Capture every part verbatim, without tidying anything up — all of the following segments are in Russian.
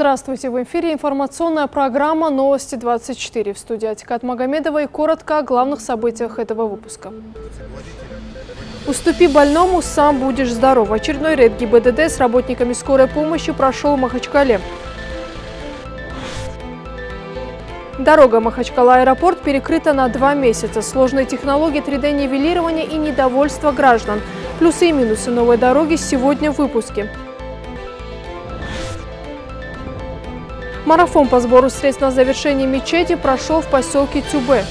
Здравствуйте! В эфире информационная программа «Новости двадцать четыре». В студии Атикат Магомедова и коротко о главных событиях этого выпуска. «Уступи больному, сам будешь здоров». Очередной рейд ГИБДД с работниками скорой помощи прошел в Махачкале. Дорога Махачкала-аэропорт перекрыта на два месяца. Сложные технологии три дэ-нивелирования и недовольство граждан. Плюсы и минусы новой дороги сегодня в выпуске. Марафон по сбору средств на завершение мечети прошел в поселке Тюбе.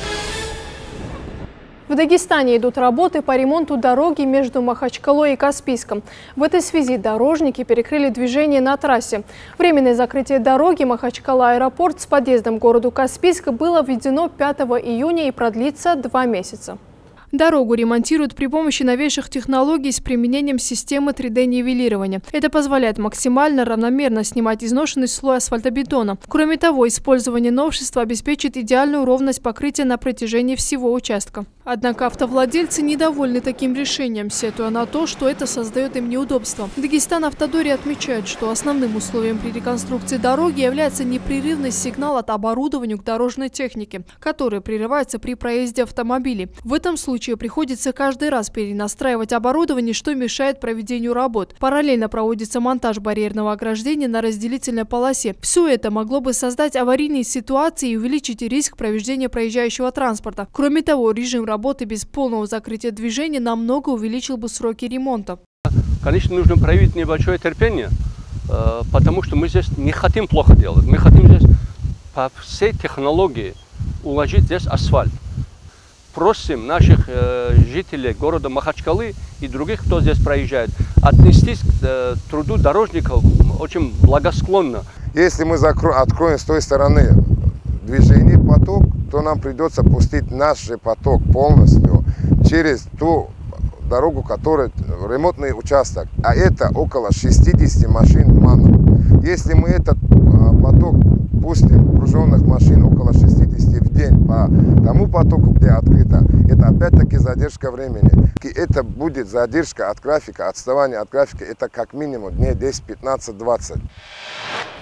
В Дагестане идут работы по ремонту дороги между Махачкалой и Каспийском. В этой связи дорожники перекрыли движение на трассе. Временное закрытие дороги Махачкала-аэропорт с подъездом к городу Каспийск было введено пятого июня и продлится два месяца. Дорогу ремонтируют при помощи новейших технологий с применением системы три дэ-нивелирования. Это позволяет максимально равномерно снимать изношенный слой асфальтобетона. Кроме того, использование новшества обеспечит идеальную ровность покрытия на протяжении всего участка. Однако автовладельцы недовольны таким решением, сетуя на то, что это создает им неудобства. Дагестан-Автодория отмечает, что основным условием при реконструкции дороги является непрерывный сигнал от оборудования к дорожной технике, который прерывается при проезде автомобилей. В этом случае приходится каждый раз перенастраивать оборудование, что мешает проведению работ. Параллельно проводится монтаж барьерного ограждения на разделительной полосе. Все это могло бы создать аварийные ситуации и увеличить риск провождения проезжающего транспорта. Кроме того, режим работы без полного закрытия движения намного увеличил бы сроки ремонта. Конечно, нужно проявить небольшое терпение, потому что мы здесь не хотим плохо делать. Мы хотим здесь по всей технологии уложить здесь асфальт. Просим наших э, жителей города Махачкалы и других, кто здесь проезжает, отнестись к э, труду дорожников очень благосклонно. Если мы откроем с той стороны движение поток, то нам придется пустить наш же поток полностью через ту дорогу, которая ремонтный участок. А это около шестидесяти машин в манну. Если мы этот э, поток пустим, груженных машин около шестидесяти в день по тому потоку, где открыто, это опять-таки задержка времени. И это будет задержка от графика, отставание от графика, это как минимум дней десять, пятнадцать, двадцать.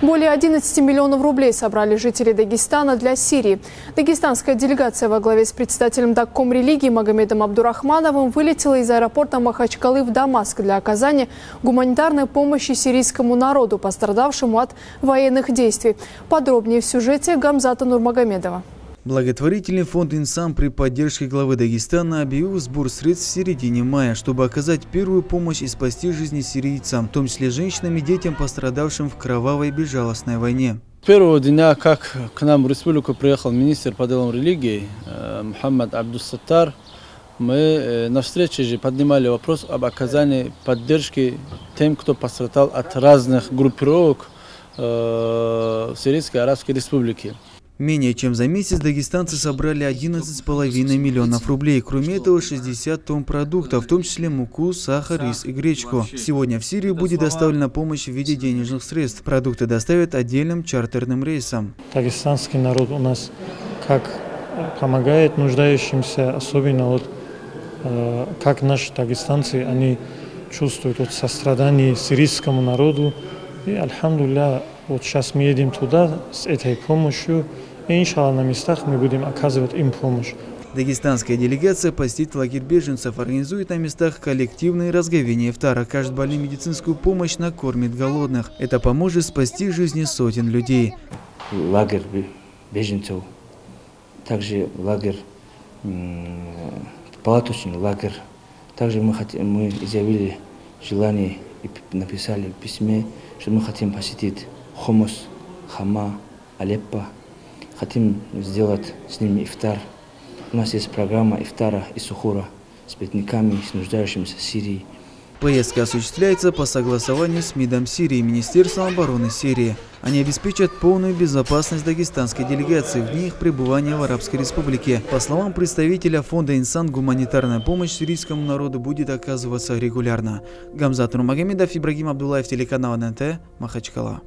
Более одиннадцати миллионов рублей собрали жители Дагестана для Сирии. Дагестанская делегация во главе с председателем Дагком религии Магомедом Абдурахмановым вылетела из аэропорта Махачкалы в Дамаск для оказания гуманитарной помощи сирийскому народу, пострадавшему от военных действий. Подробнее в сюжете Гамзата Нурмагомедова. Благотворительный фонд «Инсам» при поддержке главы Дагестана объявил сбор средств в середине мая, чтобы оказать первую помощь и спасти жизни сирийцам, в том числе женщинам и детям, пострадавшим в кровавой безжалостной войне. Первого дня, как к нам в республику приехал министр по делам религии Мухаммад Абду Саттар, мы на встрече же поднимали вопрос об оказании поддержки тем, кто пострадал от разных группировок в Сирийской Арабской Республике. Менее чем за месяц дагестанцы собрали одиннадцать с половиной миллионов рублей. Кроме этого, шестьдесят тонн продуктов, в том числе муку, сахар, рис и гречку. Сегодня в Сирию будет доставлена помощь в виде денежных средств. Продукты доставят отдельным чартерным рейсом. Дагестанский народ у нас как помогает нуждающимся, особенно вот, э, как наши дагестанцы, они чувствуют вот, сострадание сирийскому народу. И, альхамдулилля, вот сейчас мы едем туда с этой помощью, и, иншалла, на местах мы будем оказывать им помощь. Дагестанская делегация посетит лагерь беженцев, организует на местах коллективные разговения ифтара, окажет больным медицинскую помощь, накормит голодных. Это поможет спасти жизни сотен людей. Лагерь беженцев, также лагерь, палаточный лагерь. Также мы, хотим, мы изъявили желание и написали в письме, что мы хотим посетить Хомус, Хама, Алеппо. Хотим сделать с ними ифтар. У нас есть программа ифтара и сухура с бедняками, с нуждающимися в Сирии. Поездка осуществляется по согласованию с МИДом Сирии и Министерством обороны Сирии. Они обеспечат полную безопасность дагестанской делегации в дни их пребывания в Арабской Республике. По словам представителя фонда «Инсан», гуманитарная помощь сирийскому народу будет оказываться регулярно. Гамзат Нурмагомедов, Ибрагим Абдулаев, телеканал эн эн тэ, Махачкала.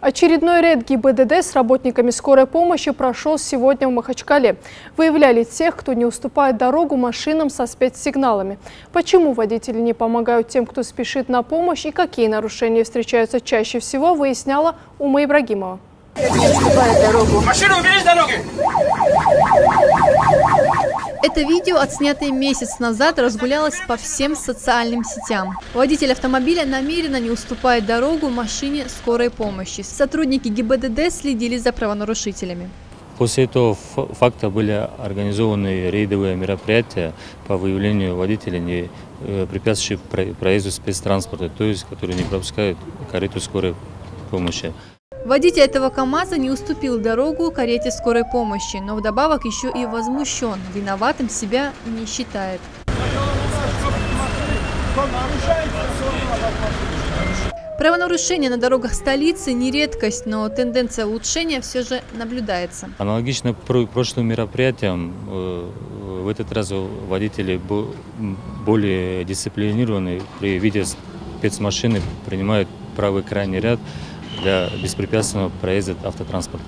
Очередной рейд ГИБДД с работниками скорой помощи прошел сегодня в Махачкале. Выявляли тех, кто не уступает дорогу машинам со спецсигналами. Почему водители не помогают тем, кто спешит на помощь, и какие нарушения встречаются чаще всего, выясняла Ума Ибрагимова. Не уступает дорогу. Машину убери с дороги! Это видео, отснятое месяц назад, разгулялось по всем социальным сетям. Водитель автомобиля намеренно не уступает дорогу машине скорой помощи. Сотрудники ГИБДД следили за правонарушителями. После этого факта были организованы рейдовые мероприятия по выявлению водителей, не препятствующих проезду спецтранспорта, то есть которые не пропускают карету скорой помощи. Водитель этого КамАЗа не уступил дорогу карете скорой помощи, но вдобавок еще и возмущен. Виноватым себя не считает. Правонарушения на дорогах столицы не редкость, но тенденция улучшения все же наблюдается. Аналогично прошлым мероприятиям, в этот раз водители более дисциплинированы. При виде спецмашины принимают правый крайний ряд для беспрепятственного проезда автотранспорта.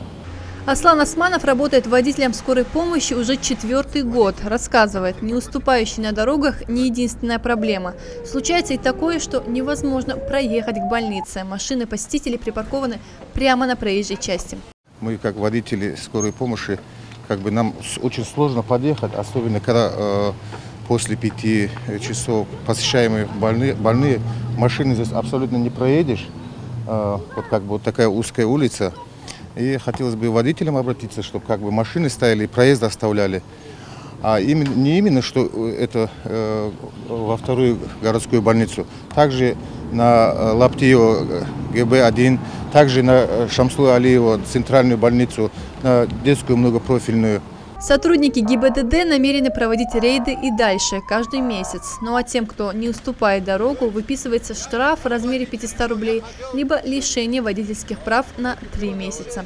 Аслан Османов работает водителем скорой помощи уже четвертый год. Рассказывает, не уступающий на дорогах не единственная проблема. Случается и такое, что невозможно проехать к больнице. Машины посетителей припаркованы прямо на проезжей части. Мы, как водители скорой помощи, как бы нам очень сложно подъехать, особенно когда э, после пяти часов посещаемые больные, больные машины здесь абсолютно не проедешь. Вот как бы вот такая узкая улица. И хотелось бы водителям обратиться, чтобы как бы машины стояли и проезд оставляли. А именно, не именно, что это э, во вторую городскую больницу. Также на Лаптиева гэ бэ один, также на Шамсу Алиева центральную больницу, на детскую многопрофильную. Сотрудники ГИБДД намерены проводить рейды и дальше, каждый месяц. Ну а тем, кто не уступает дорогу, выписывается штраф в размере пятисот рублей, либо лишение водительских прав на три месяца.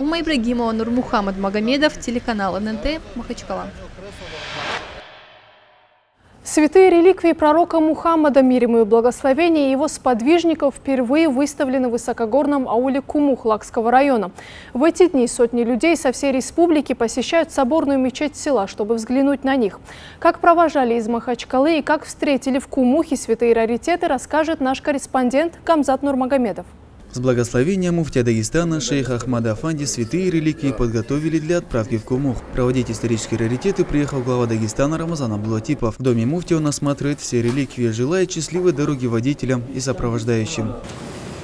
Ума Ибрагимова, Мухаммад Магомедов, телеканал эн эн тэ, Махачкала. Святые реликвии пророка Мухаммада, мир ему и благословение, и его сподвижников впервые выставлены в высокогорном ауле Кумух Лакского района. В эти дни сотни людей со всей республики посещают соборную мечеть села, чтобы взглянуть на них. Как провожали из Махачкалы и как встретили в Кумухе святые раритеты, расскажет наш корреспондент Гамзат Нурмагомедов. С благословения муфтия Дагестана шейха Ахмада Афанди святые реликвии подготовили для отправки в Кумух. Проводить исторические раритеты приехал глава Дагестана Рамазан Абдулатипов. В доме муфти он осматривает все реликвии, желая счастливой дороги водителям и сопровождающим.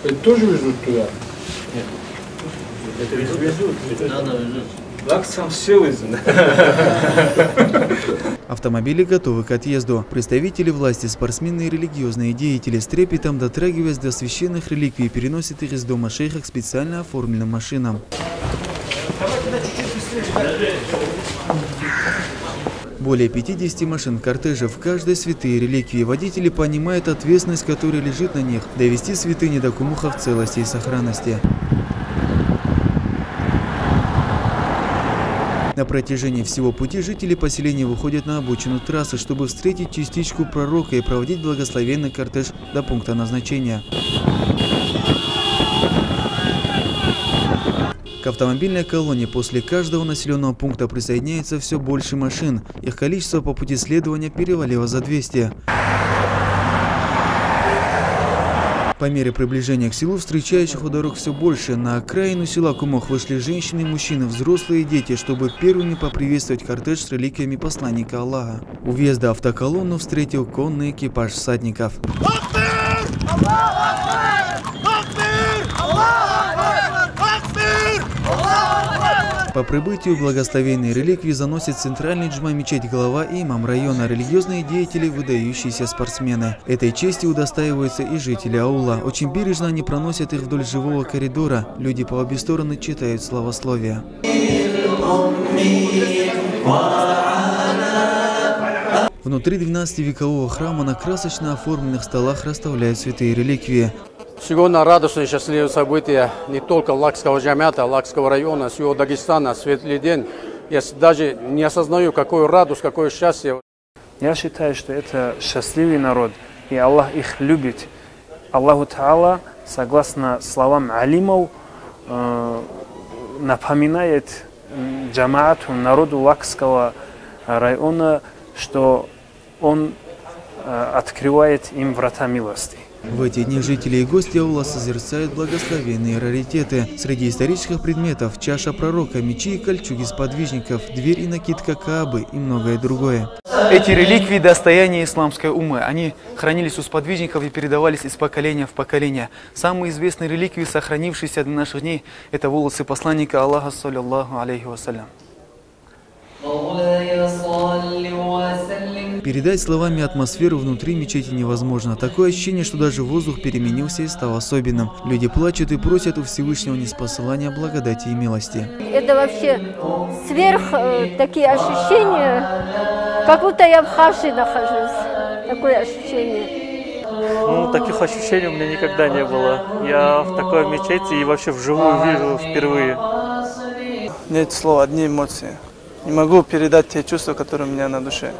Это тоже везут туда? Нет. Это везут? везут. Да, она везут. Лак сам все везут. Автомобили готовы к отъезду. Представители власти, спортсмены и религиозные деятели с трепетом, дотрагиваясь до священных реликвий, переносят их из дома шейха к специально оформленным машинам. Более пятидесяти машин кортежа, в каждой святые реликвии. Водители понимают ответственность, которая лежит на них – довести святыни до Кумуха в целости и сохранности. На протяжении всего пути жители поселения выходят на обочину трассы, чтобы встретить частичку пророка и проводить благословенный кортеж до пункта назначения. К автомобильной колонне после каждого населенного пункта присоединяется все больше машин. Их количество по пути следования перевалило за двести. По мере приближения к селу встречающих у дорог все больше. На окраину села Кумух вышли женщины и мужчины, взрослые и дети, чтобы первыми поприветствовать кортеж с реликвиями посланника Аллаха. У въезда автоколонну встретил конный экипаж всадников. По прибытию благословенные реликвии заносит центральный джума мечеть глава и имам района, религиозные деятели, выдающиеся спортсмены. Этой чести удостаиваются и жители аула. Очень бережно они проносят их вдоль живого коридора. Люди по обе стороны читают словословие. Внутри двенадцативекового храма на красочно оформленных столах расставляют святые реликвии. Сегодня радостное и счастливое событие не только Лакского джамята, Лакского района, всего Дагестана, светлый день. Я даже не осознаю, какую радость, какое счастье. Я считаю, что это счастливый народ, и Аллах их любит. Аллаху Та'ала, согласно словам алимов, напоминает джамаату, народу Лакского района, что он открывает им врата милости. В эти дни жители и гости аула созерцают благословенные раритеты. Среди исторических предметов – чаша пророка, мечи и кольчуги сподвижников, дверь и накидка Каабы и многое другое. Эти реликвии – достояние исламской умы. Они хранились у сподвижников и передавались из поколения в поколение. Самые известные реликвии, сохранившиеся до наших дней – это волосы посланника Аллаха, саллиллаху алейхи вассалям. Передать словами атмосферу внутри мечети невозможно. Такое ощущение, что даже воздух переменился и стал особенным. Люди плачут и просят у Всевышнего ниспослания благодати и милости. Это вообще сверх такие ощущения, как будто я в хаше нахожусь. Такое ощущение. Ну, таких ощущений у меня никогда не было. Я в такой мечети и вообще вживую вижу впервые. Нет слов, одни эмоции. Не могу передать те чувства, которые у меня на душе.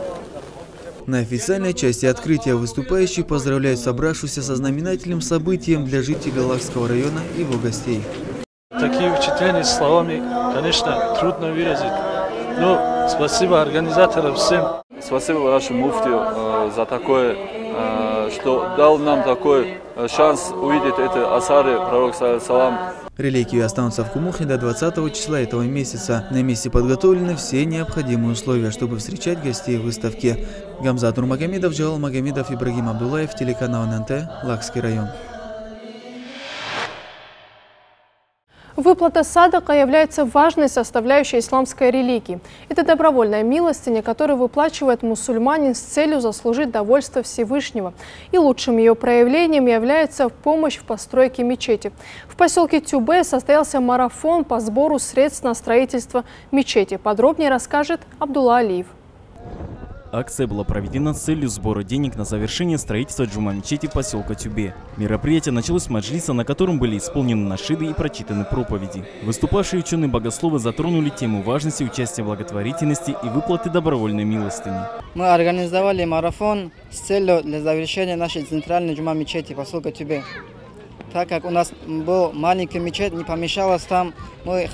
На официальной части открытия выступающие поздравляют собравшихся со знаменательным событием для жителей Лакского района и его гостей. Такие впечатления словами, конечно, трудно выразить. Но спасибо организаторам всем. Спасибо вашему муфтию э, за такое, э, что дал нам такой э, шанс увидеть эти асары пророк салам. Реликвии останутся в Кумухе до двадцатого числа этого месяца. На месте подготовлены все необходимые условия, чтобы встречать гостей выставки. Гамзат Нурмагомедов, Джалал Магомедов, Ибрагим Абдулаев, телеканал Эн Эн Тэ, Лакский район. Выплата садака является важной составляющей исламской религии. Это добровольная милостыня, которую выплачивает мусульманин с целью заслужить довольство Всевышнего. И лучшим ее проявлением является помощь в постройке мечети. В поселке Тюбе состоялся марафон по сбору средств на строительство мечети. Подробнее расскажет Абдулла Алиев. Акция была проведена с целью сбора денег на завершение строительства джума-мечети поселка Тюбе. Мероприятие началось с маджлиса, на котором были исполнены нашиды и прочитаны проповеди. Выступавшие ученые-богословы затронули тему важности участия в благотворительности и выплаты добровольной милостыни. Мы организовали марафон с целью для завершения нашей центральной джума-мечети поселка Тюбе. Так как у нас была маленькая мечеть, не помещалась там, мы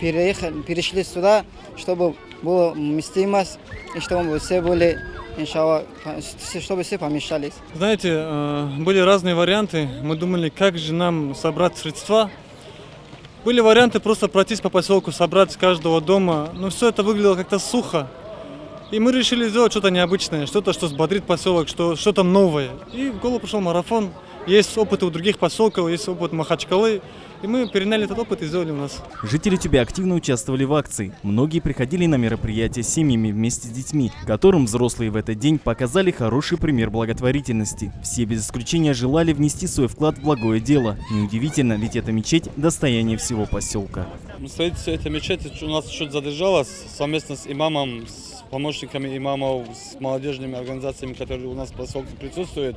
перешли сюда, чтобы была вместимость, и чтобы все были, иншалла, чтобы все помещались. Знаете, были разные варианты. Мы думали, как же нам собрать средства. Были варианты просто пройтись по поселку, собрать с каждого дома. Но все это выглядело как-то сухо. И мы решили сделать что-то необычное, что-то, что взбодрит поселок, что-то новое. И в голову пришел марафон. Есть опыт у других поселков, есть опыт Махачкалы. И мы переняли этот опыт и сделали у нас. Жители Тюбе активно участвовали в акции. Многие приходили на мероприятия с семьями вместе с детьми, которым взрослые в этот день показали хороший пример благотворительности. Все без исключения желали внести свой вклад в благое дело. Неудивительно, ведь эта мечеть – достояние всего поселка. Строительство этой мечети у нас чуть задержалось совместно с имамом, с помощниками имамов, с молодежными организациями, которые у нас в поселке присутствуют.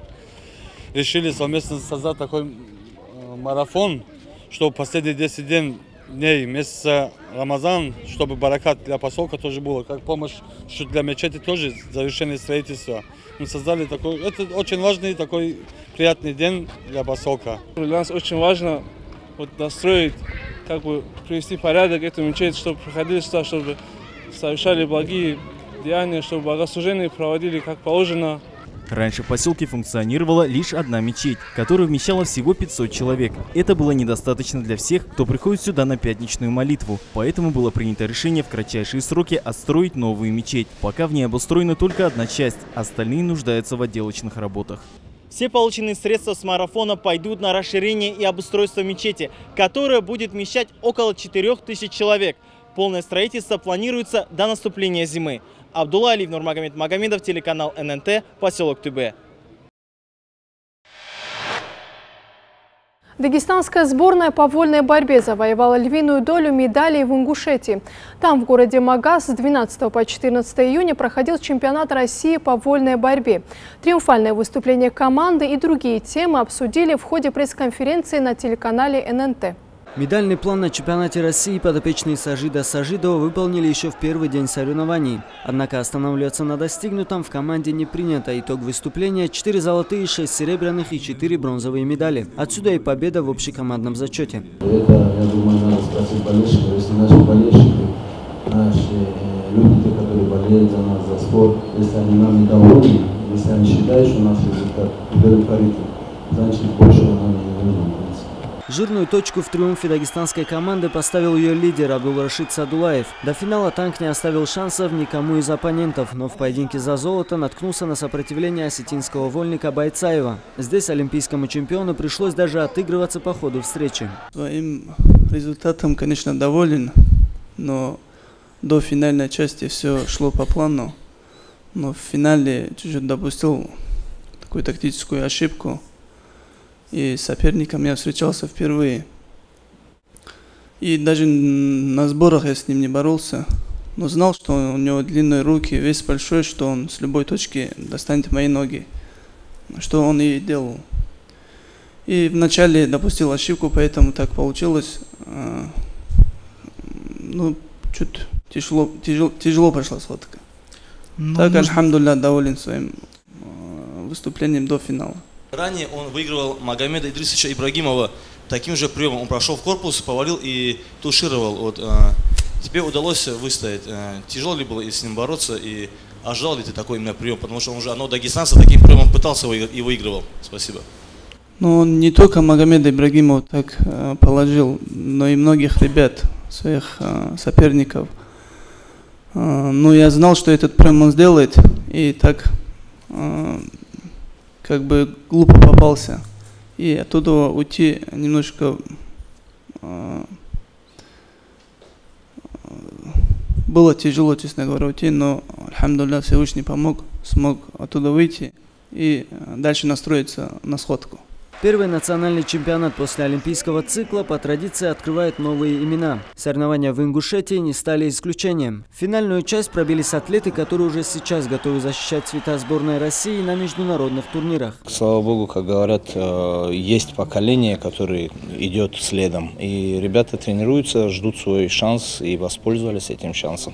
Решили совместно создать такой марафон, чтобы последние десять дней месяца Рамазан, чтобы баракат для поселка тоже было, как помощь что для мечети тоже, завершение строительства. Мы создали такой, это очень важный такой приятный день для поселка. Для нас очень важно вот настроить, как бы привести порядок эту мечеть, чтобы приходили сюда, чтобы совершали благие деяния, чтобы богослужения проводили как положено. Раньше в поселке функционировала лишь одна мечеть, которая вмещала всего пятьсот человек. Это было недостаточно для всех, кто приходит сюда на пятничную молитву. Поэтому было принято решение в кратчайшие сроки отстроить новую мечеть. Пока в ней обустроена только одна часть, остальные нуждаются в отделочных работах. Все полученные средства с марафона пойдут на расширение и обустройство мечети, которая будет вмещать около четырёх тысяч человек. Полное строительство планируется до наступления зимы. Абдулла Алиев, Нурмагомед Магомедов, телеканал Эн Эн Тэ, поселок Тюбе. Дагестанская сборная по вольной борьбе завоевала львиную долю медалей в Ингушетии. Там, в городе Магаз, с двенадцатого по четырнадцатое июня проходил чемпионат России по вольной борьбе. Триумфальное выступление команды и другие темы обсудили в ходе пресс-конференции на телеканале Эн Эн Тэ. Медальный план на чемпионате России подопечные Сажидо Сажидо выполнили еще в первый день соревнований. Однако останавливаться на достигнутом в команде не принято. Итог выступления – четыре золотые, шесть серебряных и четыре бронзовые медали. Отсюда и победа в общекомандном зачете. Это, я думаю, надо спросить болельщиков, если наши болельщики, наши люди, которые болеют за нас, за спорт, если они нам недовольны, если они считают, что наш результат удовлетворительный, значит, больше нам не нужно. Жирную точку в триумфе дагестанской команды поставил ее лидер Абдул-Рашид Садулаев. До финала танк не оставил шансов никому из оппонентов, но в поединке за золото наткнулся на сопротивление осетинского вольника Байцаева. Здесь олимпийскому чемпиону пришлось даже отыгрываться по ходу встречи. Своим результатом, конечно, доволен, но до финальной части все шло по плану. Но в финале чуть-чуть допустил такую тактическую ошибку. И с соперником я встречался впервые. И даже на сборах я с ним не боролся. Но знал, что у него длинные руки, вес большой, что он с любой точки достанет мои ноги. Что он и делал. И вначале допустил ошибку, поэтому так получилось. Ну, чуть тяжело, тяжело, тяжело пошла схватка. Но так, альхамдулилля, доволен своим выступлением до финала. Ранее он выигрывал Магомеда Идрисовича Ибрагимова таким же приемом. Он прошел в корпус, повалил и тушировал. Вот, а, тебе удалось выстоять. А, тяжело ли было и с ним бороться? И ожидал ли ты такой именно прием? Потому что он уже одного дагестанца таким приемом пытался и выигрывал. Спасибо. Ну, он не только Магомеда Ибрагимова так а, положил, но и многих ребят, своих а, соперников. А, ну, я знал, что этот прием он сделает. И так... А, как бы глупо попался, и оттуда уйти немножко э, было тяжело, честно говоря, уйти, но альхамдулилля, Всевышний помог, смог оттуда выйти и дальше настроиться на сходку. Первый национальный чемпионат после олимпийского цикла по традиции открывает новые имена. Соревнования в Ингушетии не стали исключением. В финальную часть пробились атлеты, которые уже сейчас готовы защищать цвета сборной России на международных турнирах. Слава богу, как говорят, есть поколение, которое идет следом. И ребята тренируются, ждут свой шанс и воспользовались этим шансом.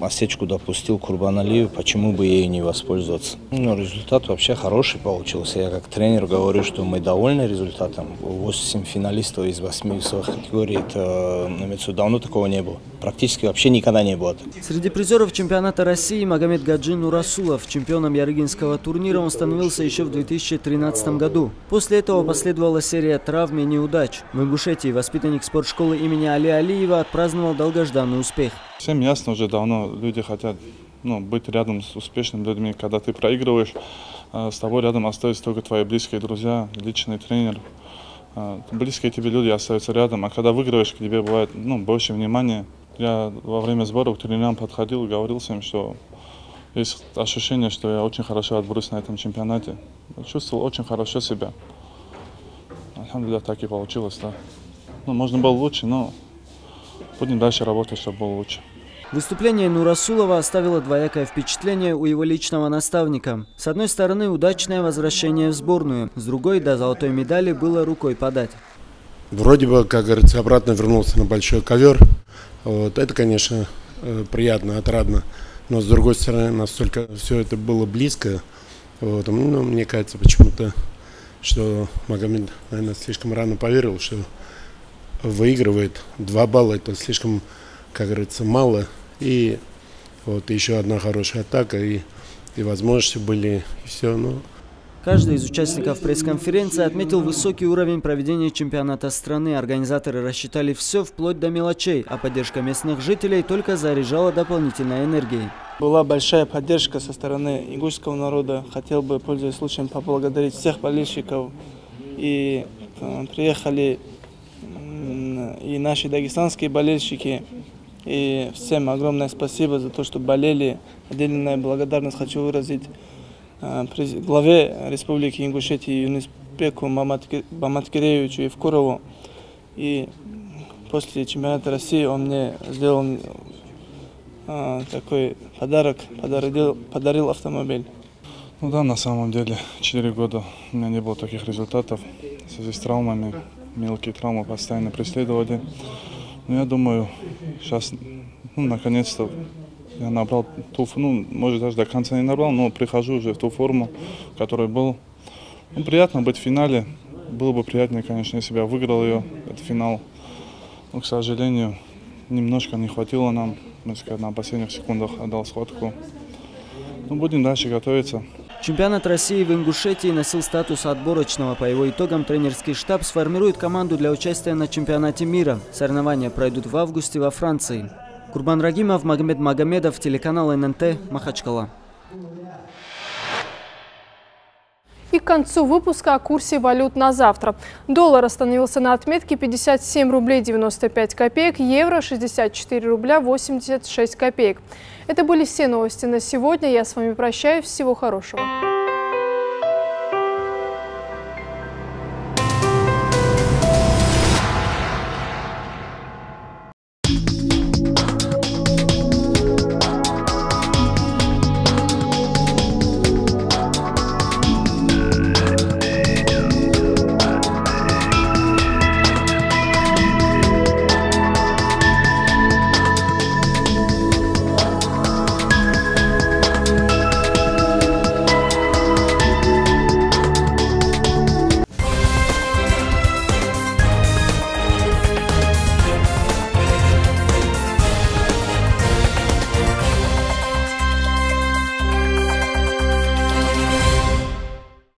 Осечку допустил Курбан Алиев, почему бы ей не воспользоваться. Ну, результат вообще хороший получился. Я как тренер говорю, что мы довольны результатом. восемь финалистов из восьми весовых категорий, это давно такого не было. Практически вообще никогда не было. Среди призеров чемпионата России Магомед Гаджин Нурасулов. Чемпионом Ярыгинского турнира он становился еще в две тысячи тринадцатом году. После этого последовала серия травм и неудач. В Ингушетии воспитанник спортшколы имени Али Алиева отпраздновал долгожданный успех. Всем ясно уже давно, люди хотят ну, быть рядом с успешными людьми. Когда ты проигрываешь, с тобой рядом остаются только твои близкие друзья, личный тренер. Близкие тебе люди остаются рядом, а когда выигрываешь, к тебе бывает ну, больше внимания. Я во время сборов к тренерам подходил и говорил всем, что есть ощущение, что я очень хорошо отберусь на этом чемпионате. Чувствовал очень хорошо себя. Альхамдулилля, так и получилось. Да. Ну, можно было лучше, но будем дальше работать, чтобы было лучше. Выступление Нурасулова оставило двоякое впечатление у его личного наставника. С одной стороны, удачное возвращение в сборную, с другой, до золотой медали было рукой подать. Вроде бы, как говорится, обратно вернулся на большой ковер. Вот. Это, конечно, приятно, отрадно. Но, с другой стороны, настолько все это было близко. Вот. Ну, мне кажется, почему-то, что Магомед, наверное, слишком рано поверил, что выигрывает. Два балла – это слишком, как говорится, мало. И вот еще одна хорошая атака, и, и возможности были, и все. Но... Каждый из участников пресс-конференции отметил высокий уровень проведения чемпионата страны. Организаторы рассчитали все вплоть до мелочей, а поддержка местных жителей только заряжала дополнительной энергией. Была большая поддержка со стороны ингушского народа. Хотел бы, пользуясь случаем, поблагодарить всех болельщиков. И там, приехали и наши дагестанские болельщики. И всем огромное спасибо за то, что болели. Отдельная благодарность хочу выразить главе Республики Ингушетии Юнисбеку Маматкиревичу Евкурову. И после чемпионата России он мне сделал а, такой подарок, подарил, подарил автомобиль. Ну да, на самом деле, четыре года у меня не было таких результатов в связи с травмами. мелкие травмы постоянно преследовали. Но я думаю, сейчас, ну, наконец-то я набрал ту, ну, может, даже до конца не набрал, но прихожу уже в ту форму, в которой был. Ну, приятно быть в финале. Было бы приятнее, конечно, если бы я выиграл ее, этот финал. Но, к сожалению, немножко не хватило нам. На последних секундах отдал схватку. Ну, будем дальше готовиться. Чемпионат России в Ингушетии носил статус отборочного. По его итогам тренерский штаб сформирует команду для участия на чемпионате мира. Соревнования пройдут в августе во Франции. Курбан Рагимов, Магомед Магомедов, телеканал эн эн тэ, Махачкала. И к концу выпуска о курсе валют на завтра. Доллар остановился на отметке пятьдесят семь рублей девяносто пять копеек, евро шестьдесят четыре рубля восемьдесят шесть копеек. Это были все новости на сегодня. Я с вами прощаюсь. Всего хорошего.